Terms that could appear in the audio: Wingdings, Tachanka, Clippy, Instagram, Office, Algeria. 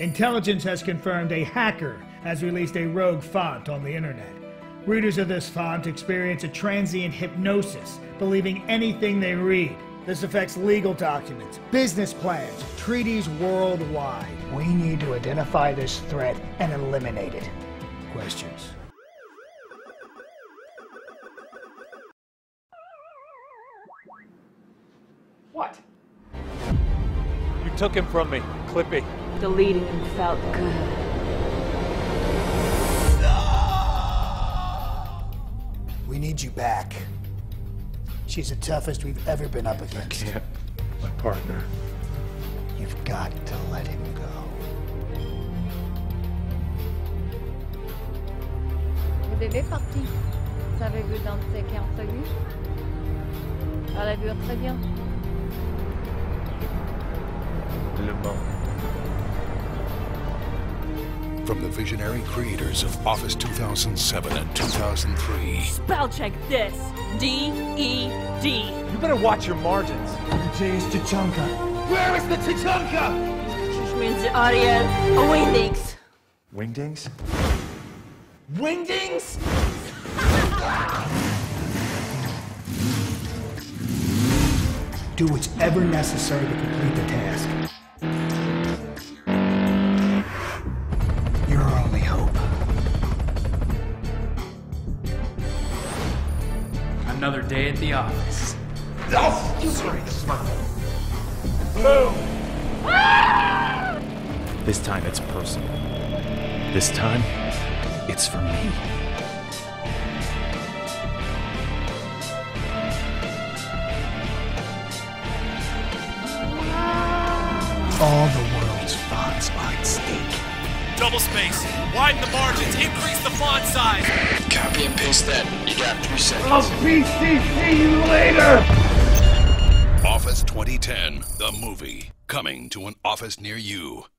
Intelligence has confirmed a hacker has released a rogue font on the internet. Readers of this font experience a transient hypnosis, believing anything they read. This affects legal documents, business plans, treaties worldwide. We need to identify this threat and eliminate it. Questions? What? You took him from me, Clippy. Deleting him felt good. We need you back. She's the toughest we've ever been up against. I can't. My partner. You've got to let him go. Le bébé parti. Ça avait vu dans ses 40 secondes. Elle a vu très bien. Le From the visionary creators of Office 2007 and 2003. Spell check this. D-E-D. You better watch your margins. The J is Tachanka. Where is the Tachanka? Which means the Ariel. Wingdings. Wingdings? Wingdings? Do what's ever necessary to complete the task. Another day at the office. Oh, sorry, this is my fault. Boom! Ah! This time it's personal. This time, it's for me. All the world's fonts are at stake. Double space. Widen the margins. Increase the font size. Copy and paste that. You got 3 seconds. I'll PCC you later! Office 2010, the movie. Coming to an office near you.